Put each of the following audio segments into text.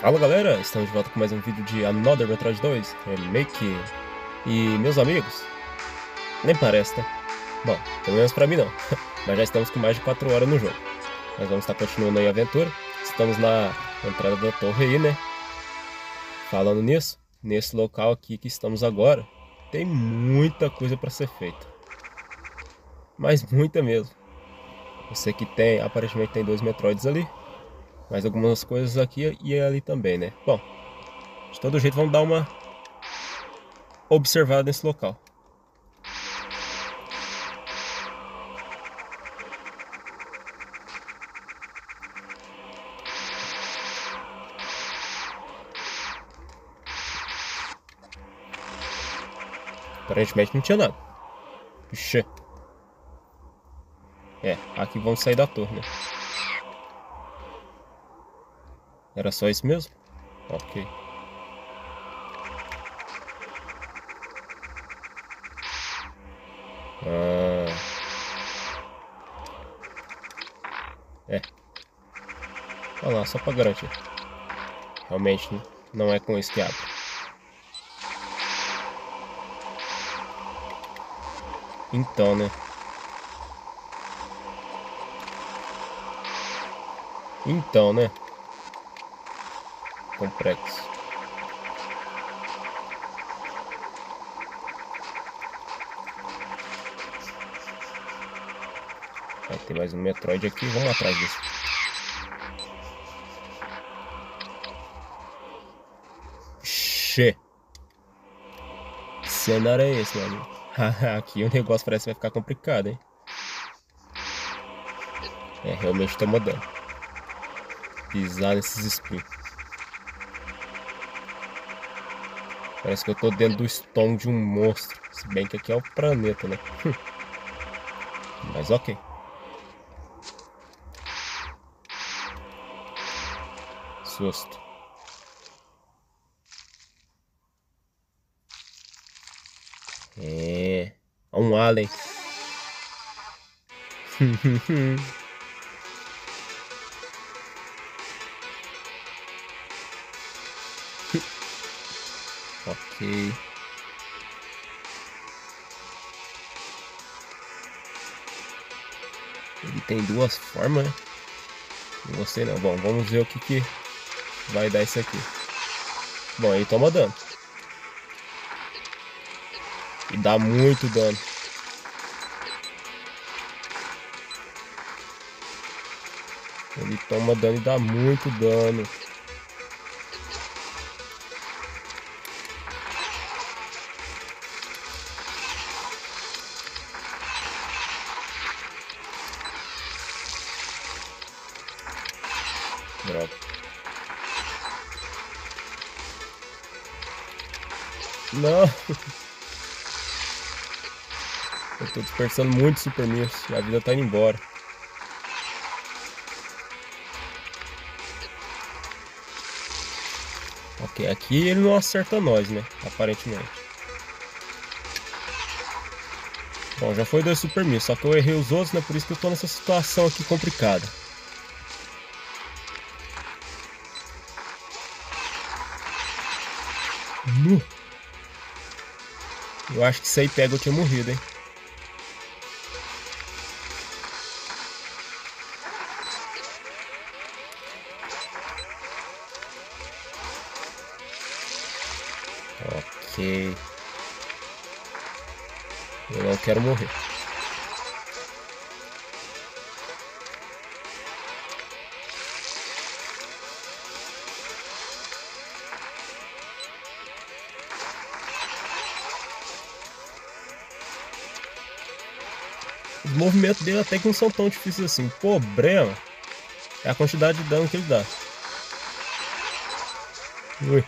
Fala galera, estamos de volta com mais um vídeo de Another Metroid 2 Remake. E meus amigos, nem parece, tá? Bom, pelo menos pra mim não. Mas já estamos com mais de 4 horas no jogo. Nós vamos estar continuando aí a aventura. Estamos na entrada da torre aí, né? Falando nisso, nesse local aqui que estamos agora, tem muita coisa pra ser feita. Mas muita mesmo. Eu sei que tem, aparentemente tem 2 Metroids ali, mais algumas coisas aqui e ali também, né? Bom, de todo jeito vamos dar uma observada nesse local. Aparentemente não tinha nada. Ixi. É, aqui vamos sair da torre, né? Era só isso mesmo? Ok. É. Olha lá, só pra garantir. Realmente não é com isso que abre. Então, né? Complexo. Vai ter mais um Metroid aqui, vamos atrás disso. Che! Que cenário é esse, meu amigo? Aqui o negócio parece que vai ficar complicado, hein? É, realmente tô mudando. Pisar nesses espinhos. Parece que eu tô dentro do estômago de um monstro. Se bem que aqui é o planeta, né? Mas ok. Susto. É. Um alien. Ok. Ele tem duas formas, né? Não gostei não. Bom, vamos ver o que que vai dar isso aqui. Bom, ele toma dano. E dá muito dano. Ele toma dano e dá muito dano. Droga. Não. Eu tô dispersando muito Super Metroid e a vida tá indo embora. Ok, aqui ele não acerta nós, né? Aparentemente. Bom, já foi 2 Super Metroid, só que eu errei os outros, né? Por isso que eu tô nessa situação aqui complicada. Eu acho que se aí pega eu tinha morrido, hein? Ok. Eu não quero morrer. Os movimentos dele até que não são tão difíceis assim. O problema é a quantidade de dano que ele dá. Ui.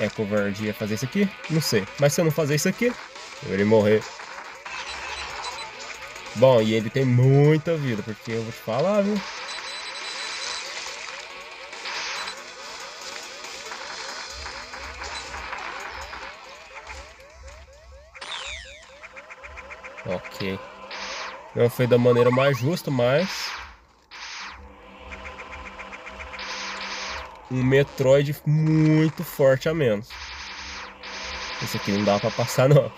É covardia fazer isso aqui? Não sei. Mas se eu não fazer isso aqui, eu irei morrer. Bom, e ele tem muita vida, porque eu vou te falar, viu? Ok. Não foi da maneira mais justa, mas um Metroid muito forte a menos. Esse aqui não dá pra passar não.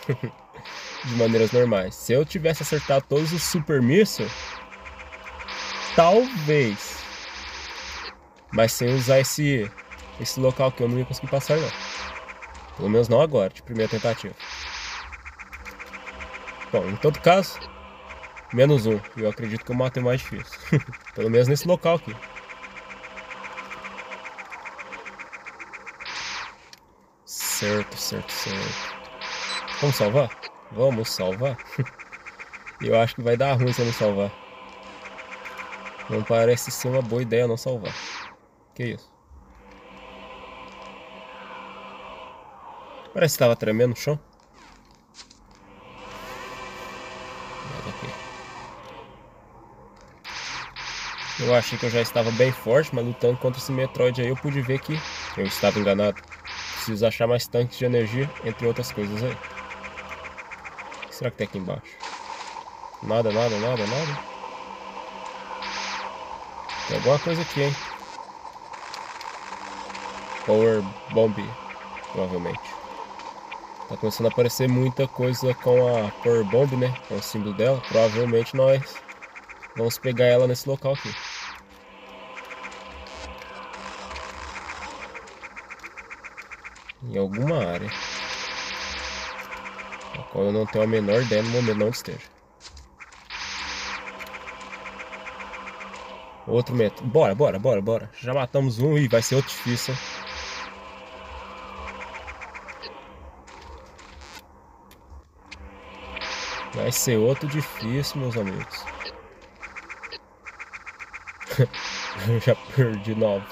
De maneiras normais. Se eu tivesse acertado todos os Super Missiles, talvez. Mas sem usar esse local aqui eu não ia conseguir passar não. Pelo menos não agora, de primeira tentativa. Bom, em todo caso, menos um. Eu acredito que eu matei mais difícil. Pelo menos nesse local aqui. Certo, certo, certo. Vamos salvar? Vamos salvar? Eu acho que vai dar ruim se eu não salvar. Não parece ser uma boa ideia não salvar. Que isso? Parece que estava tremendo no chão. Eu achei que eu já estava bem forte, mas lutando contra esse Metroid aí eu pude ver que eu estava enganado. Preciso achar mais tanques de energia, entre outras coisas aí. O que será que tem aqui embaixo? Nada, nada, nada, nada. Tem alguma coisa aqui, hein? Power Bomb, provavelmente. Tá começando a aparecer muita coisa com a Power Bomb, né? Com o símbolo dela. Provavelmente nós vamos pegar ela nesse local aqui. Em alguma área. A qual eu não tenho a menor ideia no momento onde esteja. Outro metro. Bora, bora, bora, bora. Já matamos um e vai ser outro difícil, hein? Vai ser outro difícil, meus amigos. Eu já perdi 90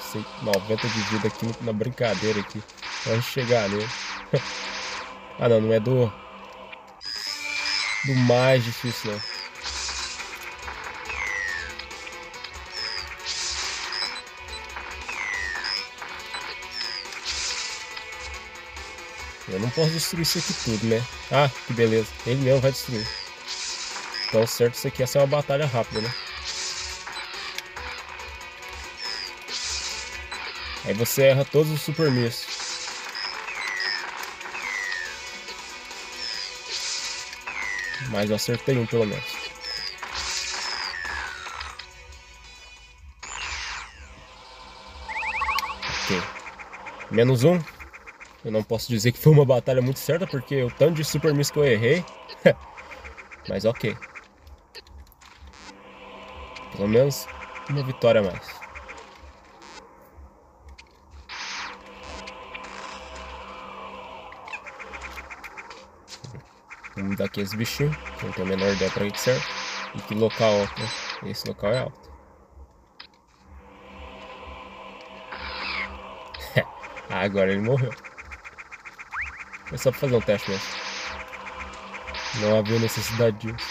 de vida aqui na brincadeira aqui. Pra chegar nele. Ah não, não é do mais difícil não. Eu não posso destruir isso aqui tudo, né? Ah, que beleza. Ele mesmo vai destruir. Então, certo, isso aqui ia ser uma batalha rápida, né? Aí você erra todos os Super Missiles. Mas eu acertei um, pelo menos. Ok. Menos um. Eu não posso dizer que foi uma batalha muito certa, porque o tanto de Super Miss que eu errei. Mas ok. Pelo menos uma vitória a mais. Vamos dar aqui esse bichinho, que não tenho a menor ideia pra que serve. E que local alto. Esse local é alto. Agora ele morreu. Foi só pra fazer um teste mesmo. Não havia necessidade disso.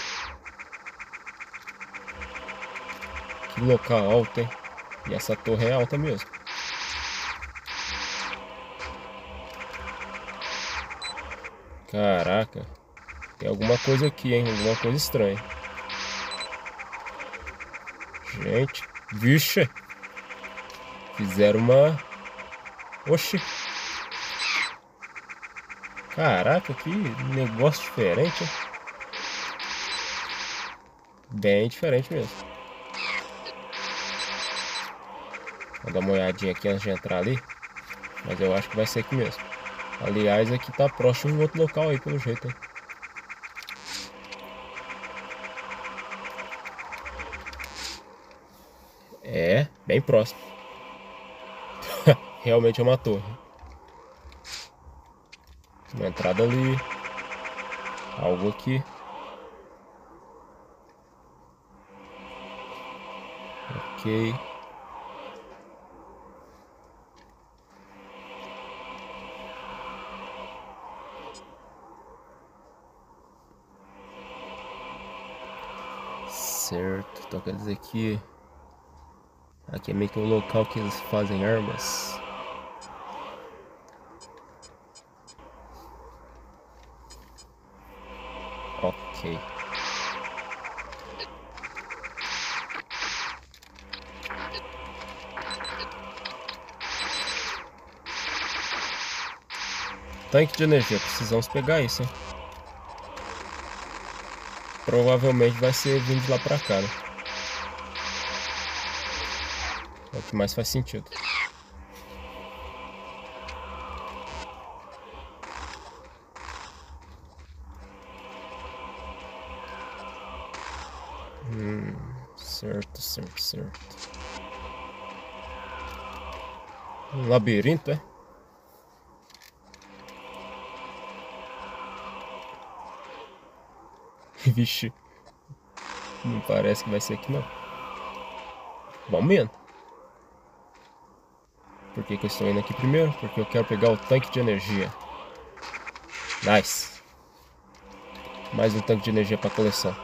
Que local alto, hein? E essa torre é alta mesmo. Caraca. Tem alguma coisa aqui, hein? Alguma coisa estranha. Gente. Vixe. Fizeram uma... Oxi. Caraca, que negócio diferente, hein? Bem diferente mesmo. Vou dar uma olhadinha aqui antes de entrar ali. Mas eu acho que vai ser aqui mesmo. Aliás, aqui tá próximo de outro local aí, pelo jeito, hein? É, bem próximo. Realmente é uma torre. Uma entrada ali. Algo aqui. Ok. Certo. Então quer dizer que... Aqui é meio que um local que eles fazem armas. Ok. Tanque de energia, precisamos pegar isso, hein? Provavelmente vai ser vindo lá pra cá, né? É o que mais faz sentido. Certo. Um labirinto, é? Vixe, não parece que vai ser aqui não. Vamos mesmo. Por que que eu estou indo aqui primeiro? Porque eu quero pegar o tanque de energia. Nice. Mais um tanque de energia para coleção.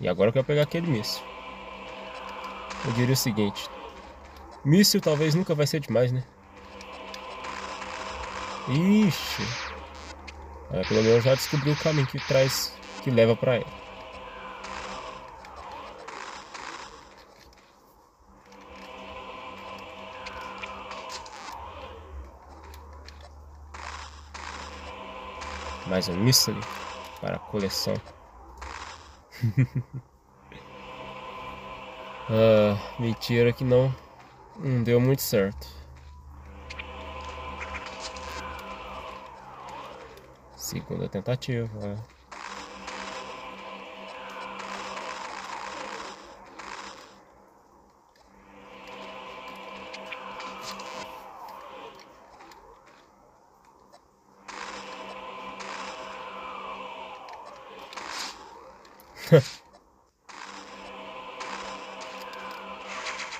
E agora eu quero pegar aquele míssil. Eu diria o seguinte: míssil talvez nunca vai ser demais, né? Ixi. Ah, pelo menos eu já descobri o caminho que traz, que leva pra ela. Mais um míssil para a coleção. Mentira que não deu muito certo. Segunda tentativa.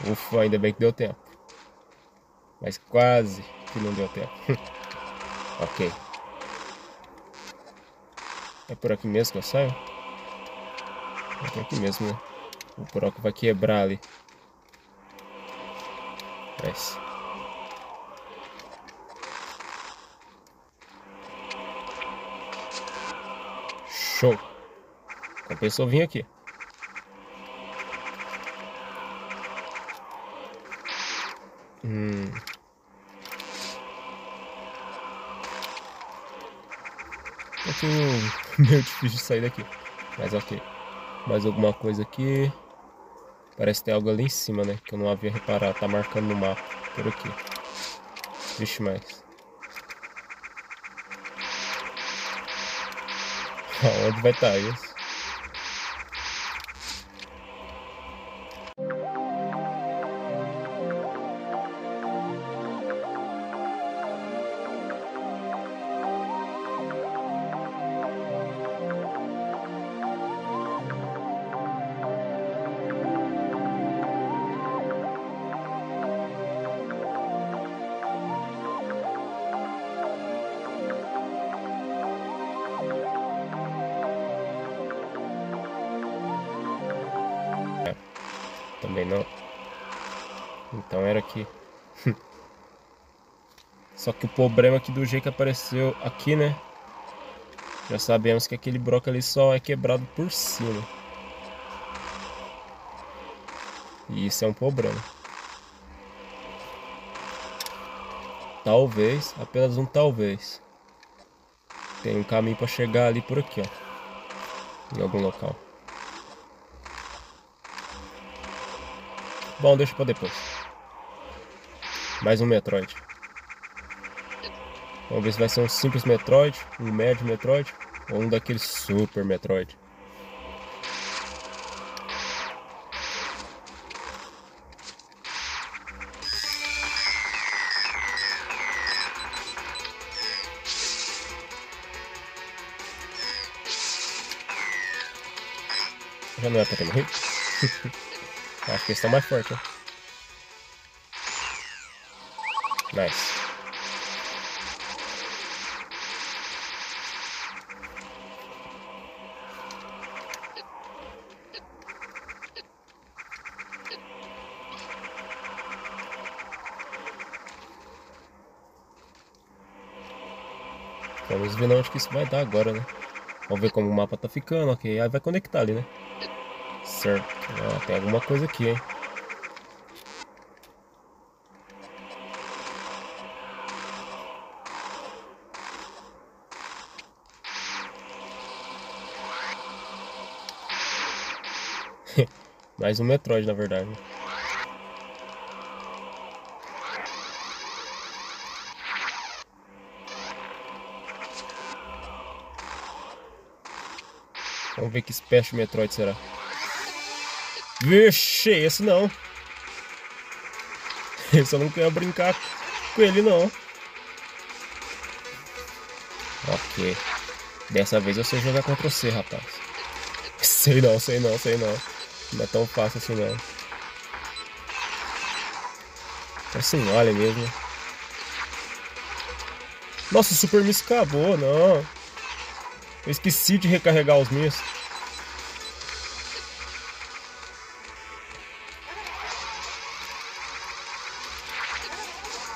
Ufa, ainda bem que deu tempo. Mas quase que não deu tempo. Ok. É por aqui mesmo que eu saio? É por aqui mesmo, né? O buraco vai quebrar ali. Desce. Show! Compensou vir aqui. Meio difícil de sair daqui. Mas ok. Mais alguma coisa aqui. Parece que tem algo ali em cima, né? Que eu não havia reparado. Tá marcando no mapa. Por aqui. Vixe, mais. Aonde vai estar isso? Também não. Então era aqui. Só que o problema é que do jeito que apareceu aqui, né? Já sabemos que aquele bloco ali só é quebrado por cima. E isso é um problema. Talvez, apenas um talvez, tem um caminho para chegar ali por aqui, ó. Em algum local. Bom, deixa pra depois. Mais um Metroid. Vamos ver se vai ser um simples Metroid, um médio Metroid ou um daqueles Super Metroid. Já não é pra ter morrido? Acho que esse tá mais forte, né? Nice. Vamos ver onde que isso vai dar agora, né? Vamos ver como o mapa tá ficando, ok. Aí vai conectar ali, né? Certo, ah, tem alguma coisa aqui, hein? Mais um Metroid, na verdade. Vamos ver que espécie de Metroid será. Vixe, esse não. Eu só não quero brincar com ele, não. Ok. Dessa vez eu sei jogar contra você, rapaz. Sei não, sei não, sei não. Não é tão fácil assim, não. Assim, olha mesmo. Nossa, o Super Miss acabou, não. Eu esqueci de recarregar os meus.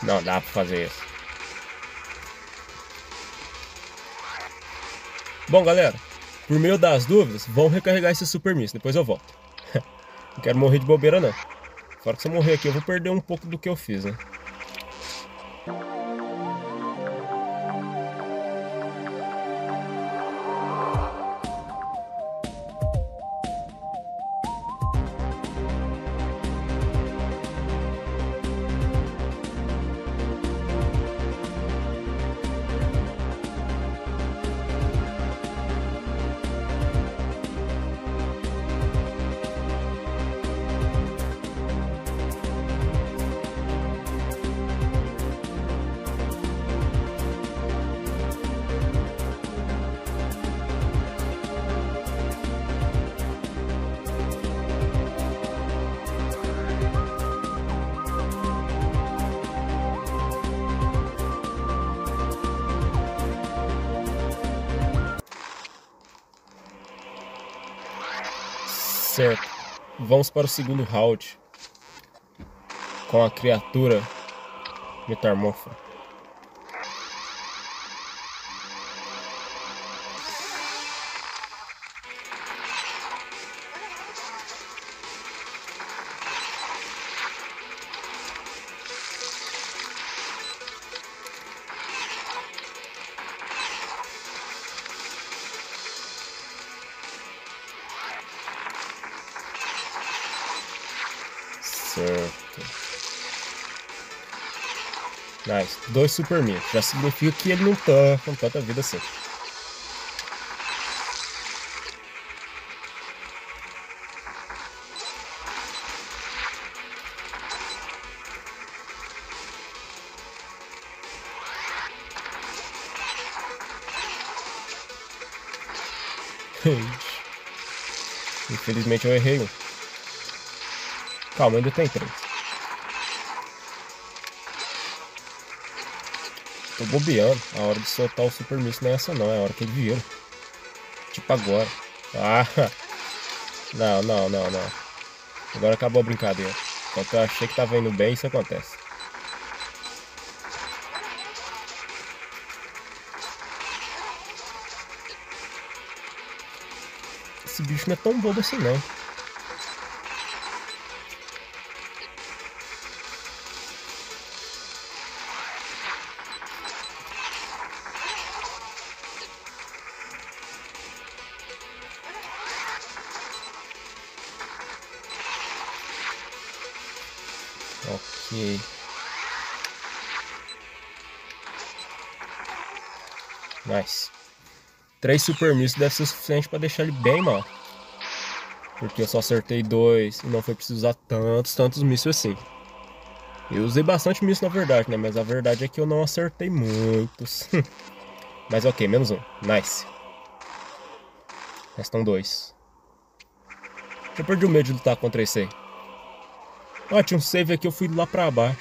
Não dá pra fazer isso. Bom, galera, por meio das dúvidas, vamos recarregar esse Super Miss, depois eu volto. Não quero morrer de bobeira, não. Fora que se eu morrer aqui, eu vou perder um pouco do que eu fiz, né? Certo, vamos para o segundo round com a criatura metamorfa. Certo. Nice. 2 Super Miss. Já significa que ele não tá com tanta vida assim. Infelizmente eu errei um. Calma, ainda tem 3. Tô bobeando. A hora de soltar o Super Miss não é essa não, é a hora que ele vira. Tipo agora. Ah! Não, não, não, não. Agora acabou a brincadeira. Enquanto eu achei que tava indo bem, isso acontece. Esse bicho não é tão bobo assim não. Ok. Nice. 3 Super Miss deve ser o suficiente para deixar ele bem mal. Porque eu só acertei 2 e não foi preciso usar tantos mísseis assim. Eu usei bastante mísseis na verdade, né? Mas a verdade é que eu não acertei muitos. Mas ok, menos um. Nice. Restam 2. Eu perdi o medo de lutar contra esse aí. Ó, tinha um save aqui, eu fui lá pra baixo.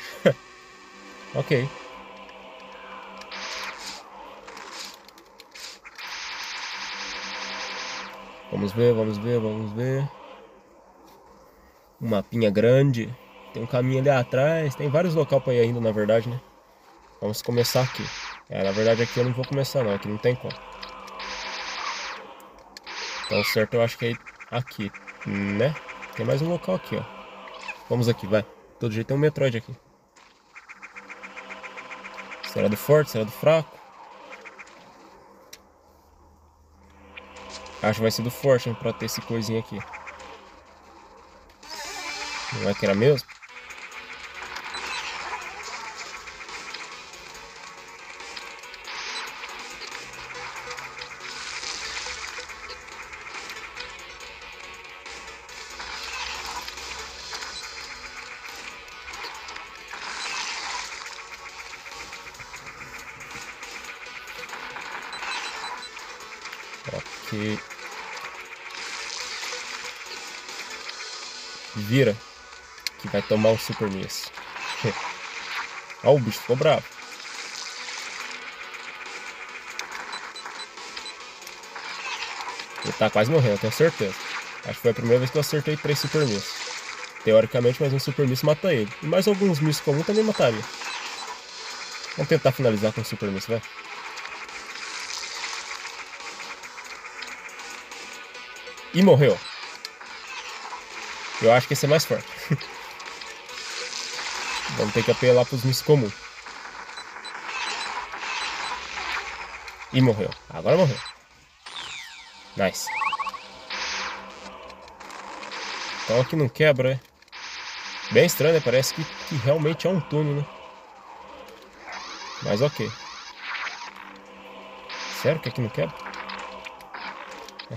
Ok. Vamos ver, vamos ver, vamos ver. Um mapinha grande. Tem um caminho ali atrás. Tem vários locais pra ir ainda, na verdade, né? Vamos começar aqui. É, na verdade aqui eu não vou começar não, aqui não tem como. Então certo, eu acho que é aqui, né? Tem mais um local aqui, ó. Vamos aqui, vai. Todo jeito tem um Metroid aqui. Será do forte? Será do fraco? Acho que vai ser do forte, hein, pra ter esse coisinho aqui. Não é que era mesmo? Ok. Vira. Que vai tomar o Super Miss. Ó, o bicho ficou bravo. Ele tá quase morrendo, eu tenho certeza. Acho que foi a primeira vez que eu acertei 3 Super Miss. Teoricamente, mais um Super Miss mata ele. E mais alguns Miss comuns também mataria. Vamos tentar finalizar com o Super Miss, velho. E morreu. Eu acho que esse é mais forte. Vamos ter que apelar para os missos comuns. E morreu. Agora morreu. Nice. Então aqui não quebra, é? Bem estranho, né? Parece que realmente é um túnel, né? Mas ok. Sério que aqui não quebra?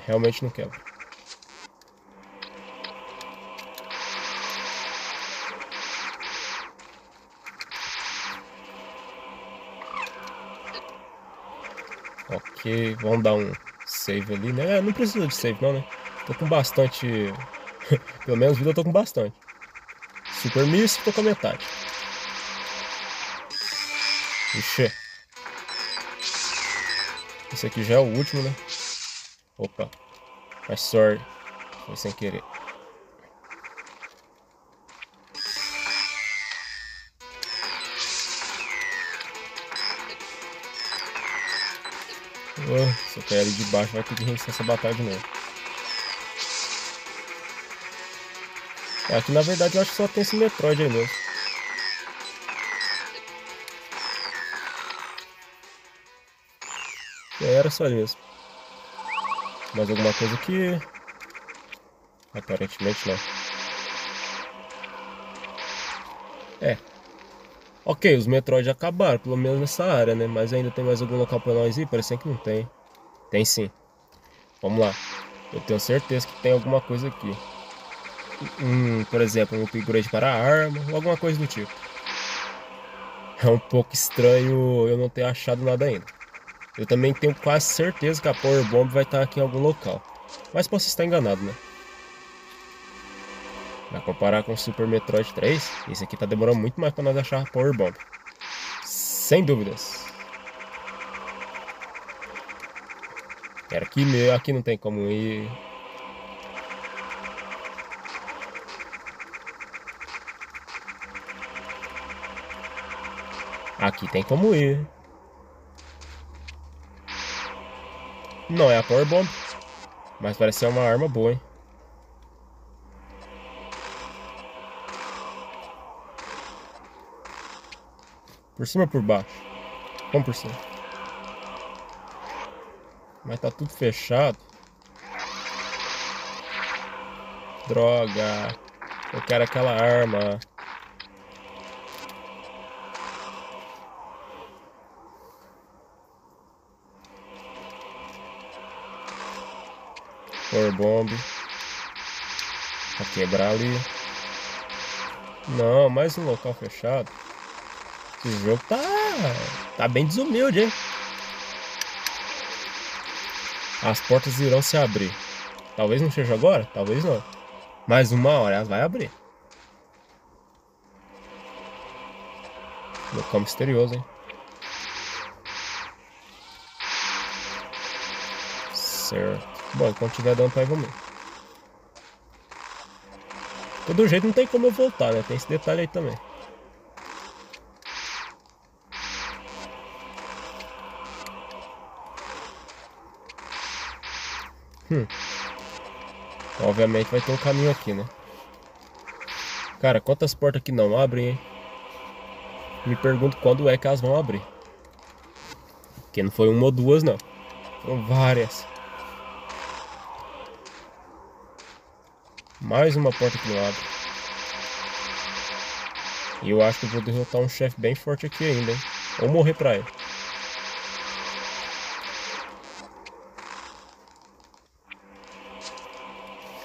Realmente não quebra. Ok, vamos dar um save ali, né? Não precisa de save não, né? Tô com bastante... Pelo menos vida eu tô com bastante. Super miss, tô com a metade. Ixi. Esse aqui já é o último, né? Opa. Mas sorry. Foi sem querer. Se eu cair ali de baixo, vai ter que reiniciar essa batalha de novo. Aqui na verdade eu acho que só tem esse Metroid aí mesmo. Era só isso. Mais alguma coisa aqui? Aparentemente não. É. Ok, os Metroid acabaram, pelo menos nessa área, né? Mas ainda tem mais algum local pra nós ir? Parecendo que não tem. Tem sim. Vamos lá. Eu tenho certeza que tem alguma coisa aqui. Por exemplo, um upgrade para a arma, ou alguma coisa do tipo. É um pouco estranho eu não ter achado nada ainda. Eu também tenho quase certeza que a Power Bomb vai estar aqui em algum local. Mas posso estar enganado, né? Pra comparar com o Super Metroid 3, esse aqui tá demorando muito mais pra nós achar a Power Bomb. Sem dúvidas. Era aqui mesmo, aqui não tem como ir. Aqui tem como ir. Não é a Power Bomb, mas parece ser uma arma boa, hein? Por cima ou por baixo? Vamos por cima. Mas tá tudo fechado. Droga. Eu quero aquela arma. Power Bomb. Pra quebrar ali. Não, mais um local fechado. Esse jogo tá bem desumilde, hein? As portas irão se abrir. Talvez não seja agora, talvez não. Mais uma hora ela vai abrir. Local misterioso, hein? Certo. Bom, enquanto tiver dando pra ir, vamos. Todo jeito não tem como eu voltar, né? Tem esse detalhe aí também. Obviamente vai ter um caminho aqui, né? Cara, quantas portas aqui não abrem, hein? Me pergunto quando é que elas vão abrir. Porque não foi uma ou duas, não. Foram várias. Mais uma porta que não abre. E eu acho que eu vou derrotar um chefe bem forte aqui ainda, hein? Ou morrer pra ele.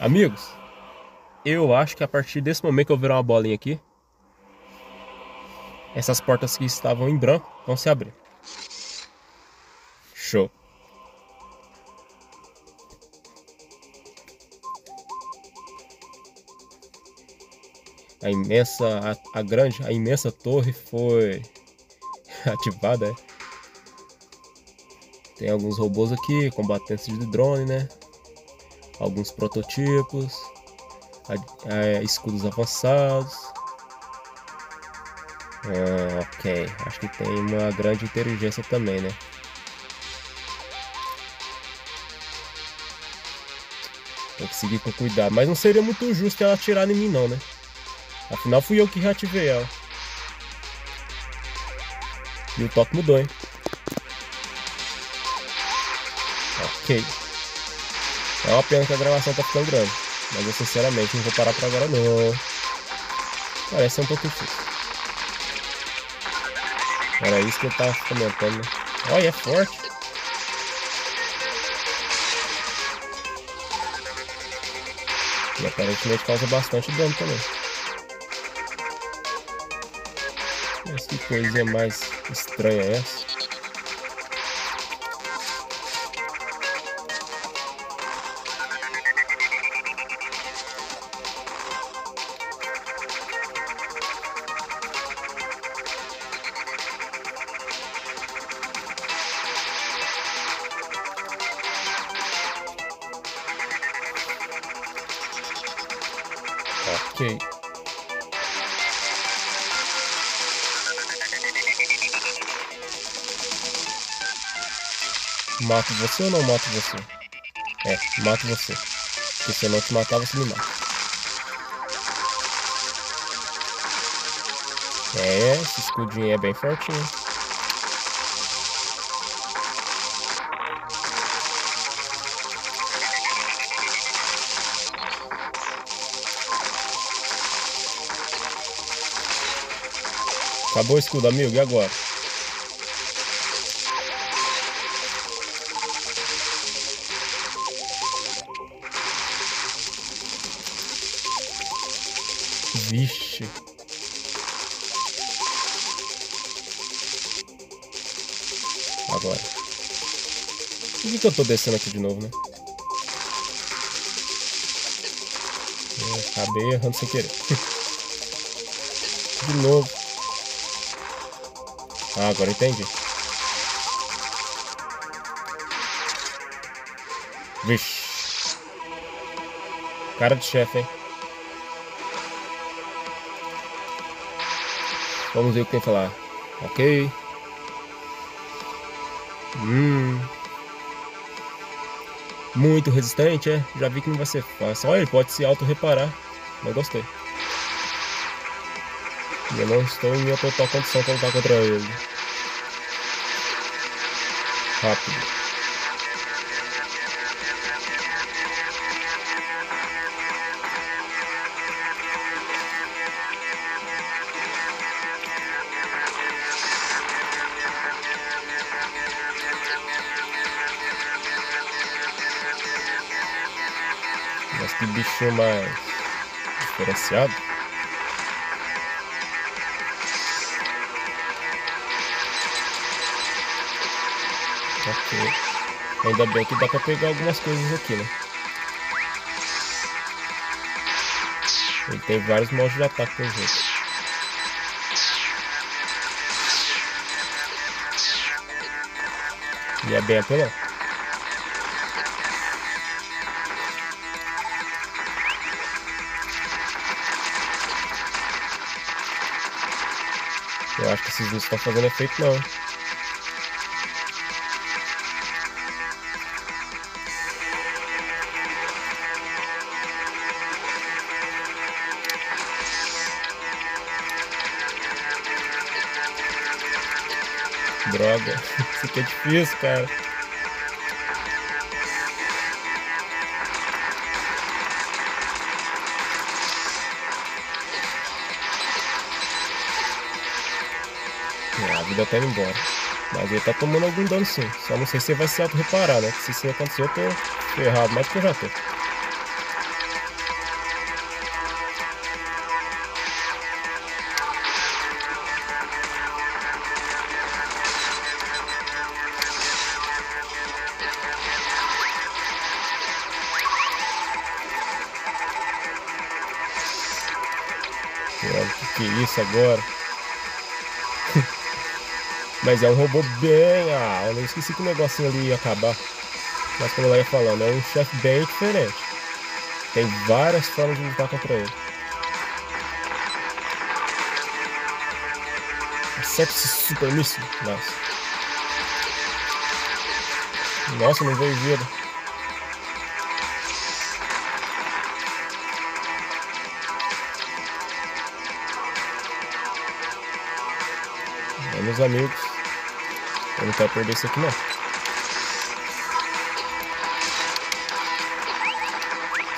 Amigos, eu acho que a partir desse momento que eu virar uma bolinha aqui, essas portas que estavam em branco vão se abrir. Show. A imensa torre foi ativada, é. Tem alguns robôs aqui, combatentes de drone, né? Alguns prototipos, escudos avançados. Ok, acho que tem uma grande inteligência também, né? Tem que seguir com cuidado, mas não seria muito justo ela atirar em mim não, né? Afinal fui eu que reativei ela. E o toque mudou, hein? Ok. É uma pena que a gravação tá ficando grande, mas eu sinceramente não vou parar pra agora não. Parece ser um pouco difícil. Era isso que eu tava comentando, né? Olha, é forte. E aparentemente causa bastante dano também. Mas que coisa mais estranha é essa? Ok. Mato você ou não mato você? É, mato você. Porque se eu não te matar, você me mata. É, esse escudinho é bem fortinho. Acabou o escudo, amigo, e agora? Vixe. Agora. Por que eu tô descendo aqui de novo, né? Eu acabei errando sem querer. De novo. Ah, agora entendi. Vixe. Cara de chefe, hein? Vamos ver o que tem que falar. Ok. Muito resistente, é? Já vi que não vai ser fácil. Olha, ele pode se auto-reparar. Mas gostei. Eu não estou em minha total condição para lutar contra ele. Rápido. Mas que bicho mais diferenciado. Ok. Ainda bem que dá pra pegar algumas coisas aqui, né? Ele tem vários modos de ataque pelo jeito. E é bem apelão. Eu acho que esses vídeos estão fazendo efeito não. Droga, isso aqui é difícil, cara. vida até indo embora. Mas ele tá tomando algum dano sim. Só não sei se ele vai se auto-reparar, né? Porque se isso acontecer eu tô ferrado, mas que eu já tô. Que isso agora? Mas é um robô bem... Ah, eu esqueci que o negocinho ali ia acabar. Mas como ela ia falando, é um chefe bem diferente. Tem várias formas de lutar contra ele. Exceto esse super míssil. Nossa. Nossa, não veio vida. Meus amigos, eu não quero perder isso aqui não.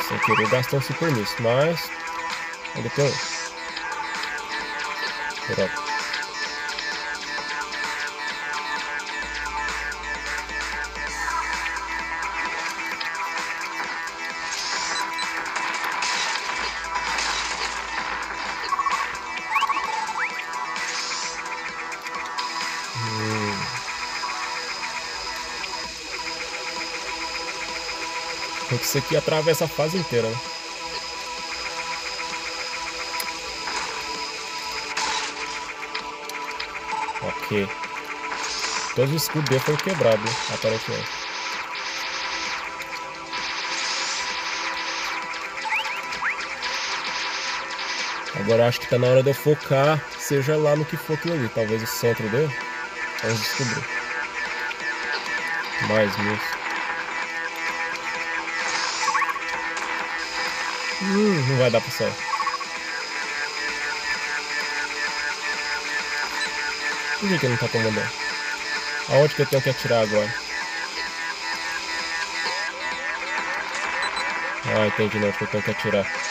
Sem querer gastar um super nisso, mas ainda tem um. Pronto. Isso aqui atravessa a fase inteira, né? Ok. Todos os escudos dele foram quebrados, né? Aparentemente. Agora acho que tá na hora de eu focar, seja lá no que for aquilo ali. Talvez o centro dele. Vamos descobrir. Mais nisso. Não vai dar pra sair. Por que ele não tá tomando dano? Aonde que eu tenho que atirar agora? Ah, entendi, não, que eu tenho que atirar.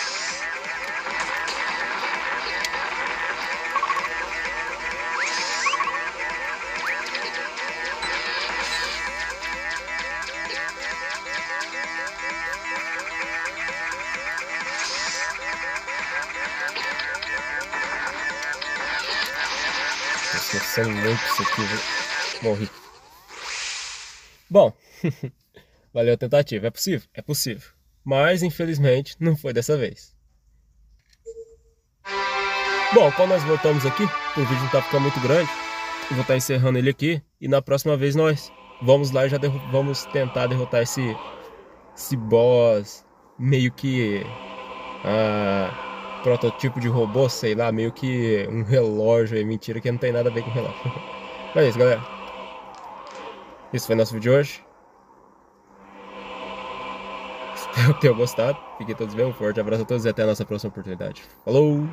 Esquecendo muito isso aqui, morri. Bom, valeu a tentativa, é possível? É possível, mas infelizmente não foi dessa vez. Bom, quando nós voltamos aqui, o vídeo não tá ficando muito grande, eu vou estar encerrando ele aqui. E na próxima vez nós vamos lá e já vamos tentar derrotar esse boss meio que... prototipo de robô, sei lá, meio que um relógio aí, mentira que não tem nada a ver com relógio. Mas é isso, galera. Esse foi nosso vídeo de hoje. Espero que tenham gostado. Fiquem todos bem, um forte abraço a todos e até a nossa próxima oportunidade. Falou!